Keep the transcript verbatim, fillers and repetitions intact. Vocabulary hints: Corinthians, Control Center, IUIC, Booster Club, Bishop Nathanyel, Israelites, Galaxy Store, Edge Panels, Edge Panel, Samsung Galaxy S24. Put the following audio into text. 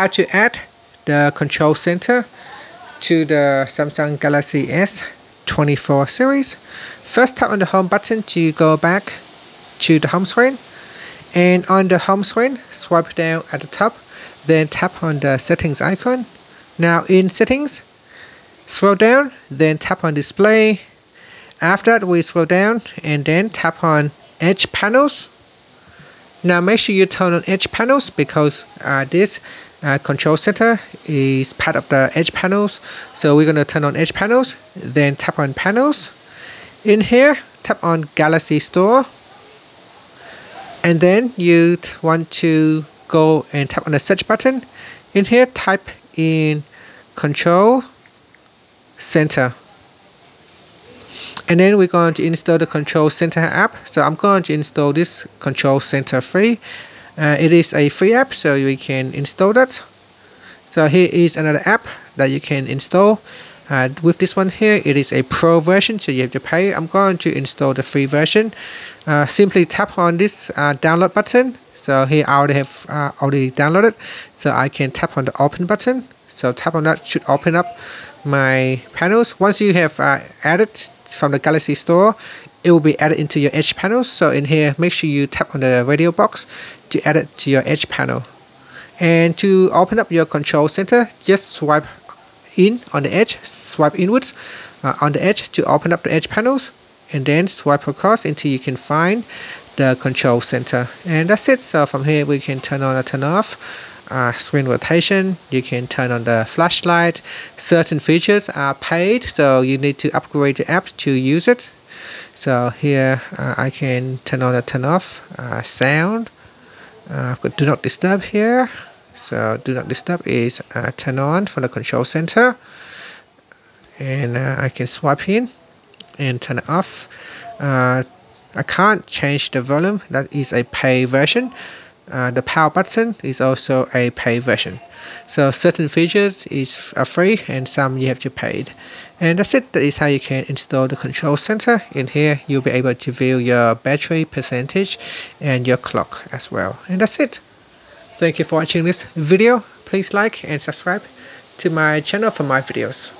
how to add the Control Center to the Samsung Galaxy S twenty-four series. First, tap on the home button to go back to the home screen, and on the home screen, swipe down at the top, then tap on the settings icon. Now in settings, scroll down, then tap on display. After that, we scroll down and then tap on Edge Panels. Now make sure you turn on Edge Panels, because uh, this uh, Control Center is part of the Edge Panels. So we're going to turn on Edge Panels, then tap on Panels. In here, tap on Galaxy Store, and then you want to go and tap on the search button. In here, type in Control Center, and then we're going to install the Control Center app. So I'm going to install this Control Center free. Uh, it is a free app, so you can install that. So here is another app that you can install. Uh, with this one here, it is a pro version, so you have to pay. I'm going to install the free version. Uh, simply tap on this uh, download button. So here I already have uh, already downloaded, so I can tap on the open button. So tap on that should open up my panels. Once you have uh, added from the Galaxy Store, it will be added into your Edge Panels. So in here, make sure you tap on the radio box to add it to your Edge Panel. And to open up your Control Center, just swipe in on the edge, swipe inwards uh, on the edge to open up the Edge Panels, and then swipe across until you can find the Control Center. And that's it. So from here, we can turn on or turn off Uh, screen rotation. You can turn on the flashlight. Certain features are paid, so you need to upgrade the app to use it. So here uh, I can turn on or turn off uh, sound. Uh, I've got do not disturb here, so do not disturb is uh, turn on for the Control Center, and uh, I can swipe in and turn it off. uh, I can't change the volume, that is a pay version. Uh, the power button is also a pay version. So certain features is are free and some you have to pay. And that's it. That is how you can install the Control Center. In here, you'll be able to view your battery percentage and your clock as well. And that's it. Thank you for watching this video. Please like and subscribe to my channel for my videos.